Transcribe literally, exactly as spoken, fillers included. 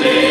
me.